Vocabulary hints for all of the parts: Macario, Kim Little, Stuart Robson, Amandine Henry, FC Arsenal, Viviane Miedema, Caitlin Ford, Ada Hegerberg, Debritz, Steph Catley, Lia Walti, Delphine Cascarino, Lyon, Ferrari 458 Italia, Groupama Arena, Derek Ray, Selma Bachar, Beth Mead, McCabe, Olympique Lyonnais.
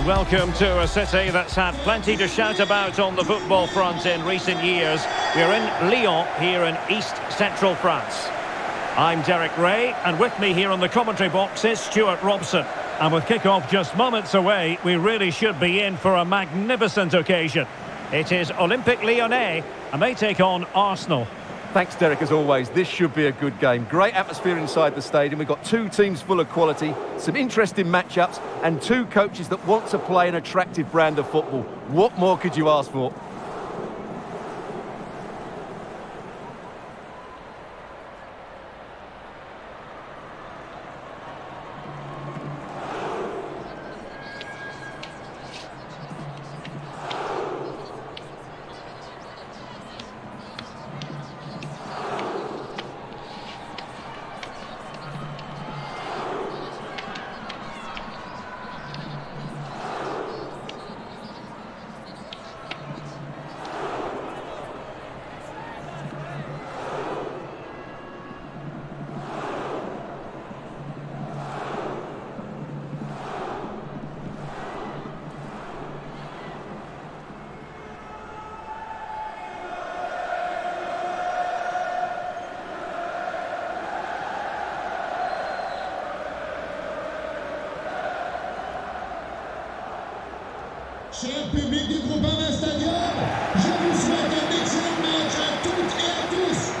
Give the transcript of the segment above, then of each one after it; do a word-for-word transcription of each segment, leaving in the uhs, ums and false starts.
And welcome to a city that's had plenty to shout about on the football front in recent years. We're in Lyon, here in East Central France. I'm Derek Ray, and with me here on the commentary box is Stuart Robson. And with kick-off just moments away, we really should be in for a magnificent occasion. It is Olympique Lyonnais, and they take on Arsenal. Thanks, Derek, as always. This should be a good game. Great atmosphere inside the stadium. We've got two teams full of quality, some interesting matchups, and two coaches that want to play an attractive brand of football. What more could you ask for? Cher public du Groupama Stadium, je vous souhaite un excellent match à toutes et à tous.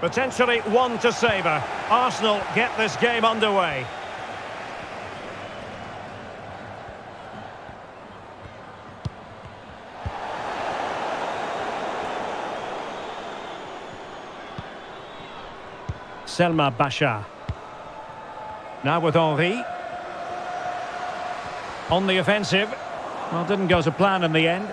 Potentially one to savour. Arsenal get this game underway. Selma Bachar. Now with Henry. On the offensive. Well, didn't go to plan in the end.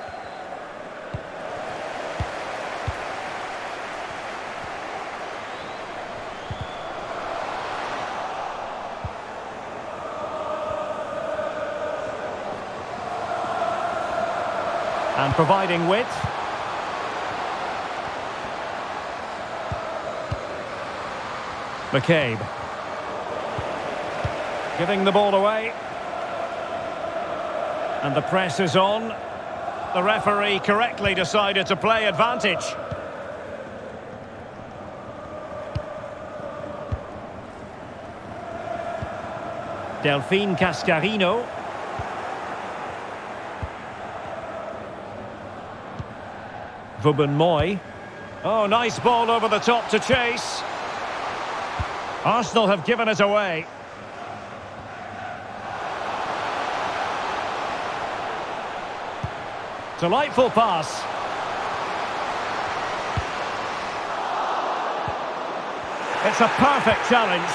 And providing width. McCabe giving the ball away, and the press is on. The referee correctly decided to play advantage. Delphine Cascarino. Vubben Moy. Oh, nice ball over the top to chase. Arsenal have given it away. Delightful pass. It's a perfect challenge.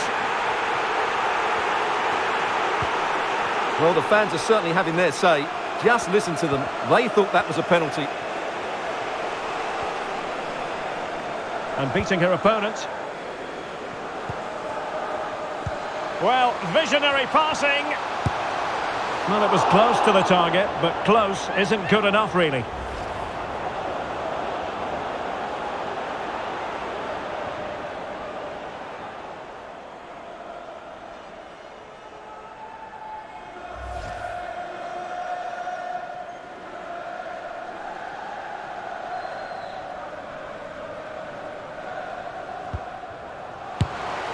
Well, the fans are certainly having their say. Just listen to them. They thought that was a penalty. And beating her opponent. Well, visionary passing. Well, it was close to the target, but close isn't good enough, really.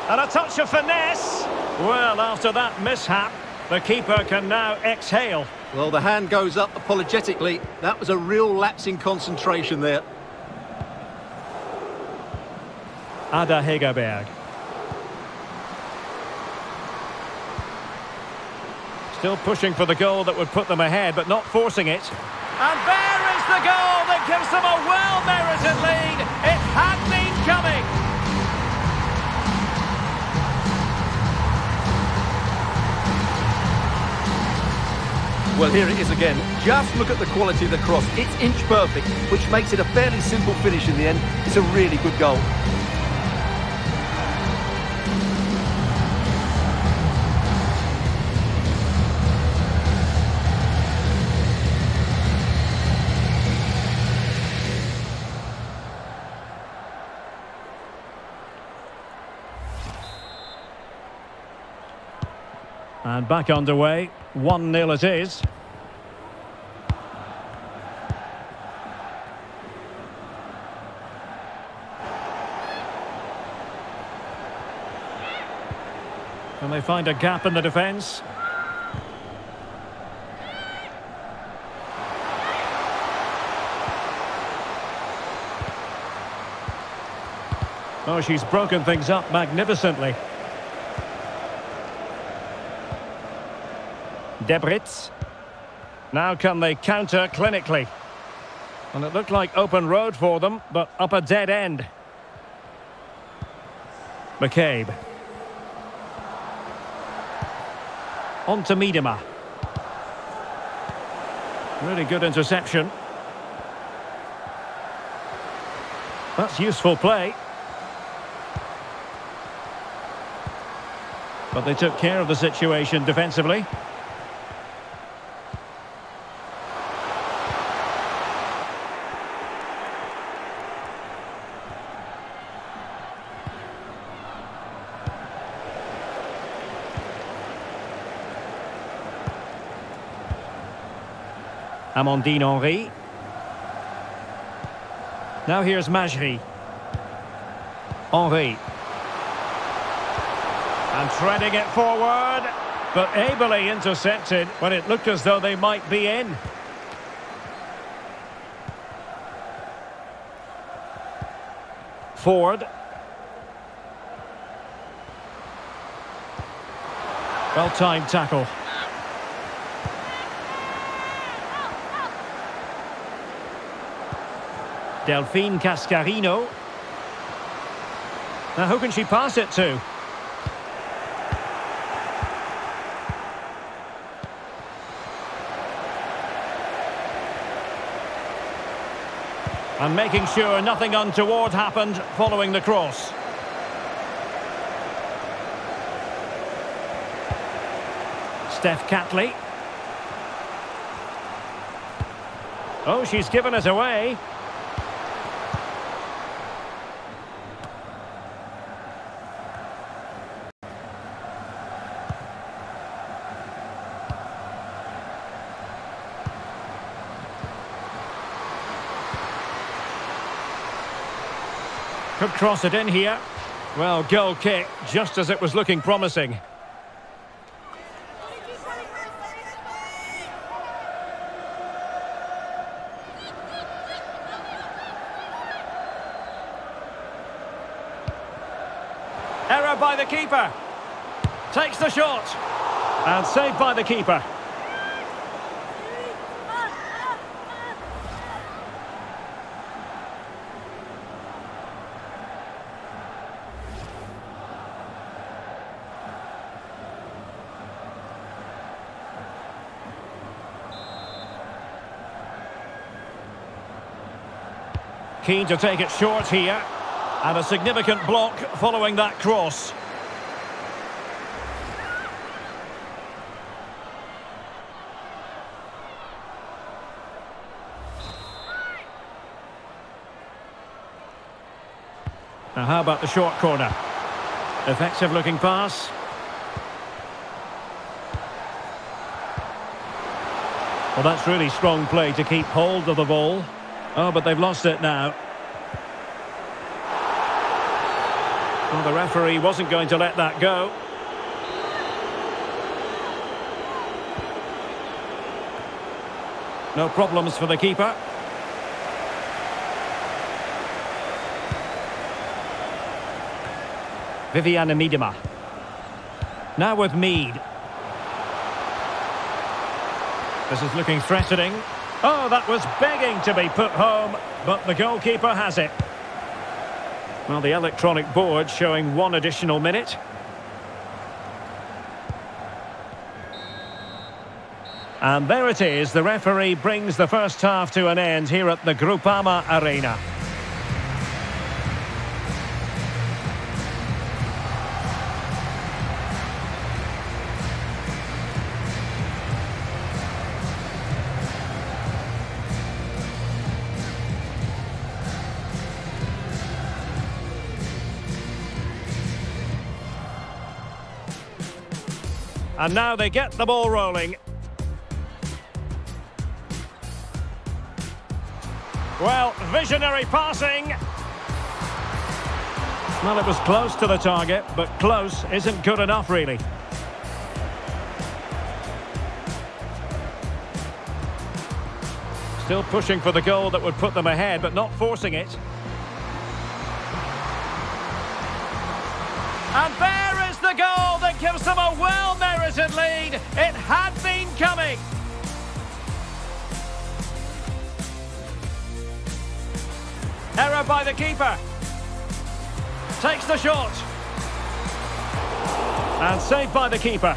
And a touch of finesse. Well, after that mishap, the keeper can now exhale. Well, the hand goes up apologetically. That was a real lapse in concentration there. Ada Hegerberg. Still pushing for the goal that would put them ahead, but not forcing it. And there is the goal that gives them a well-merited lead. It had been coming. Well, here it is again. Just look at the quality of the cross. It's inch perfect, which makes it a fairly simple finish in the end. It's a really good goal. And back underway, one nil it is. Can they find a gap in the defence? Oh, she's broken things up magnificently. Debritz. Now can they counter clinically? And it looked like open road for them, but up a dead end. McCabe. On to Miedema. Really good interception. That's useful play. But they took care of the situation defensively. Amandine Henry. Now here's Majri. Henry. And threading it forward, but ably intercepted when it looked as though they might be in. Ford. Well-timed tackle. Delphine Cascarino. Now who can she pass it to? And making sure nothing untoward happened following the cross. Steph Catley. Oh, she's given it away. Could cross it in here. Well, goal kick, just as it was looking promising. Error by the keeper. Takes the shot. And saved by the keeper. Keen to take it short here, and a significant block following that cross. Now how about the short corner? Effective looking pass. Well, that's really strong play to keep hold of the ball. Oh, but they've lost it now. Well, the referee wasn't going to let that go. No problems for the keeper. Viviane Miedema. Now with Mead. This is looking threatening. Oh, that was begging to be put home, but the goalkeeper has it. Well, the electronic board showing one additional minute. And there it is. The referee brings the first half to an end here at the Groupama Arena. And now they get the ball rolling. Well, visionary passing. Well, it was close to the target, but close isn't good enough, really. Still pushing for the goal that would put them ahead, but not forcing it. And there is the goal that gives them a well-merited lead. It had been coming. Error by the keeper. Takes the shot. And saved by the keeper.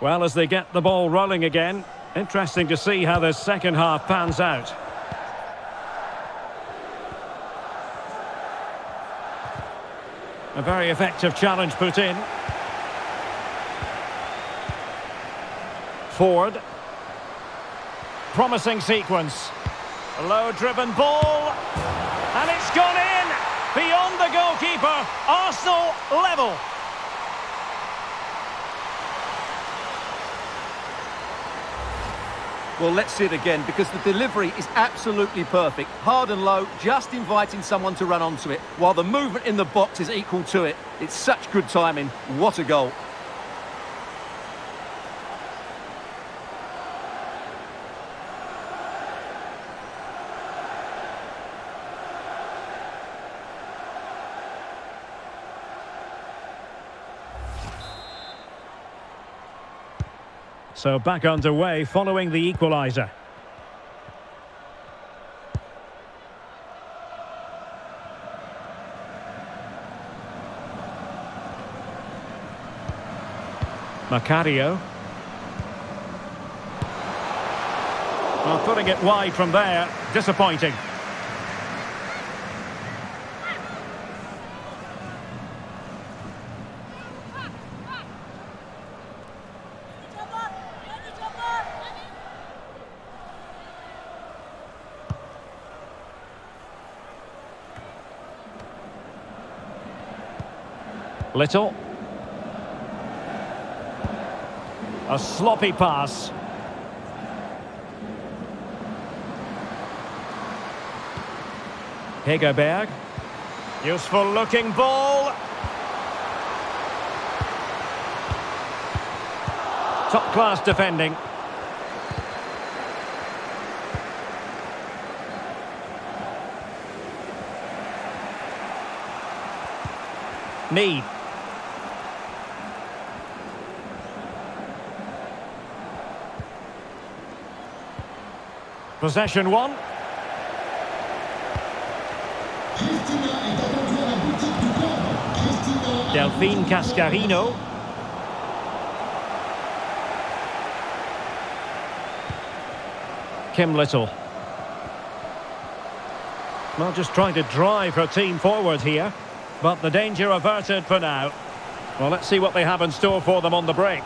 Well, as they get the ball rolling again, interesting to see how the second half pans out. A very effective challenge put in. Ford. Promising sequence. A low-driven ball. And it's gone in! Beyond the goalkeeper, Arsenal level. Well, let's see it again, because the delivery is absolutely perfect. Hard and low, just inviting someone to run onto it, while the movement in the box is equal to it. It's such good timing. What a goal. So back underway following the equaliser. Macario. Well, putting it wide from there, disappointing. Little. A sloppy pass. Hegerberg. Useful looking ball. Top class defending. Mead. Possession one. Delphine Cascarino. Kim Little. Well, just trying to drive her team forward here, but the danger averted for now. Well, let's see what they have in store for them on the break.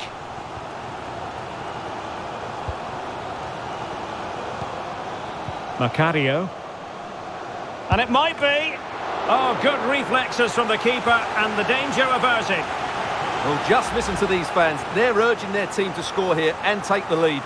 Macario. And it might be. Oh, good reflexes from the keeper, and the danger averted. Well, just listen to these fans. They're urging their team to score here and take the lead.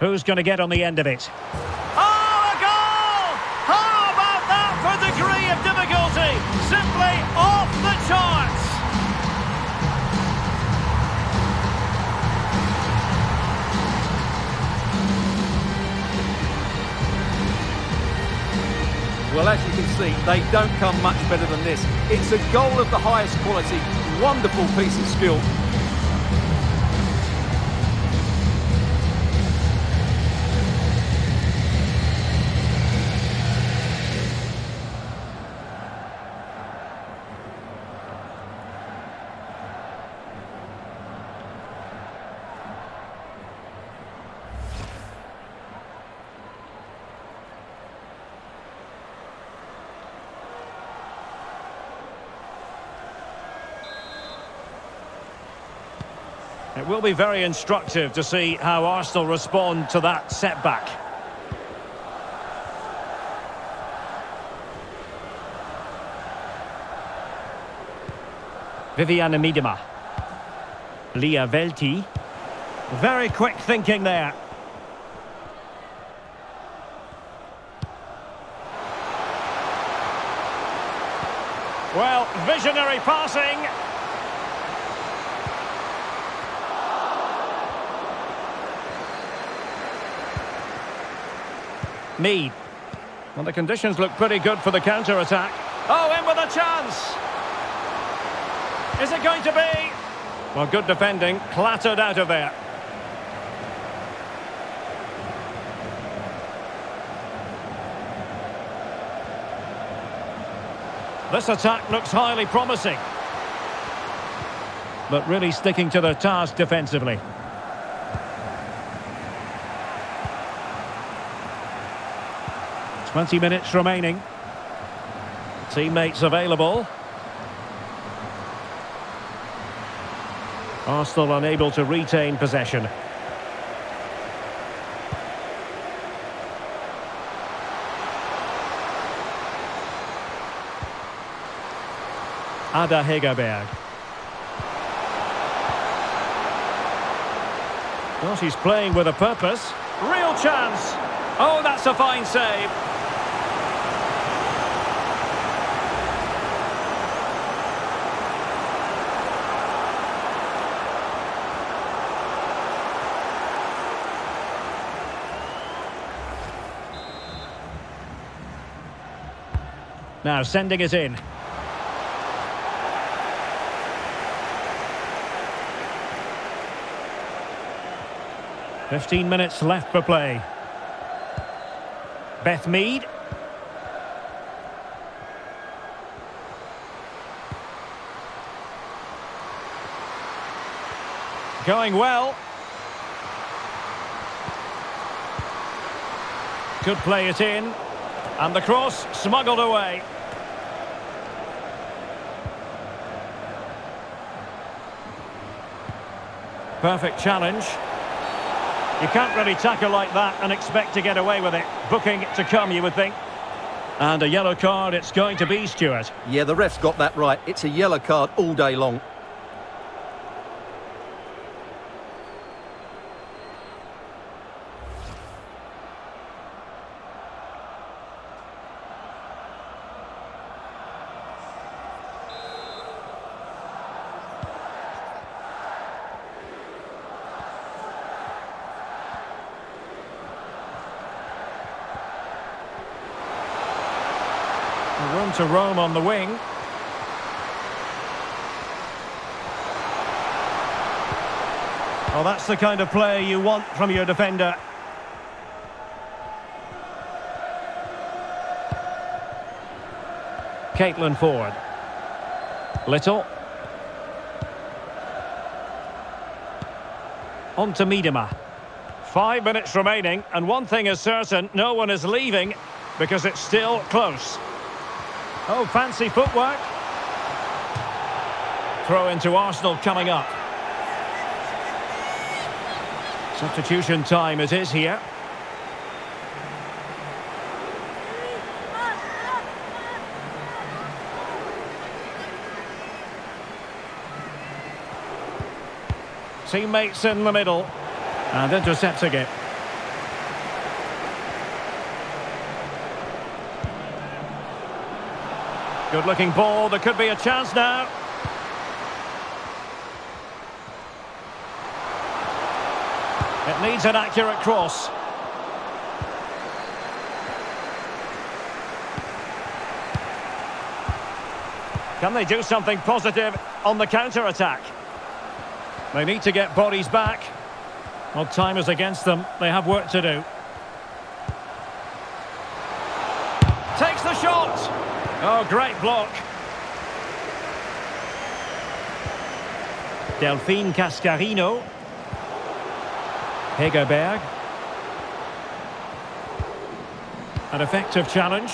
Who's going to get on the end of it? Oh, a goal! How about that for degree of difficulty? Simply off the charts! Well, as you can see, they don't come much better than this. It's a goal of the highest quality, wonderful piece of skill. It will be very instructive to see how Arsenal respond to that setback. Viviane Miedema. Lia Walti. Very quick thinking there. Well, visionary passing. Mead. Well, the conditions look pretty good for the counter-attack. Oh, in with a chance! Is it going to be? Well, good defending, clattered out of there. This attack looks highly promising. But really sticking to their task defensively. twenty minutes remaining. Teammates available. Arsenal unable to retain possession. Ada Hegerberg. Well, she's playing with a purpose. Real chance. Oh, that's a fine save. Now sending it in. fifteen minutes left for play. Beth Mead. Going well. Could play it in. And the cross smuggled away. Perfect challenge. You can't really tackle like that and expect to get away with it. Booking to come, you would think. And a yellow card it's going to be, Stuart. Yeah, the ref's got that right. It's a yellow card all day long. Room to roam on the wing. Well, that's the kind of player you want from your defender. Caitlin Ford. Little. On to Miedema. Five minutes remaining, and one thing is certain, no one is leaving because it's still close. Oh, fancy footwork. Throw into Arsenal coming up. Substitution time it is here. Teammates in the middle. And intercepting it. Good-looking ball. There could be a chance now. It needs an accurate cross. Can they do something positive on the counter-attack? They need to get bodies back. Well, time is against them. They have work to do. Takes the shot. Oh, great block. Delphine Cascarino. Hegerberg. An effective challenge.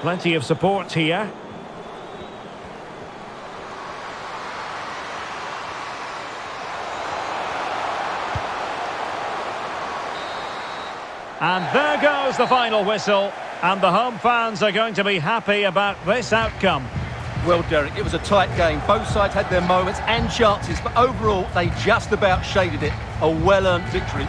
Plenty of support here. And there goes the final whistle, and the home fans are going to be happy about this outcome. Well, Derek, it was a tight game. Both sides had their moments and chances, but overall, they just about shaded it. A well-earned victory.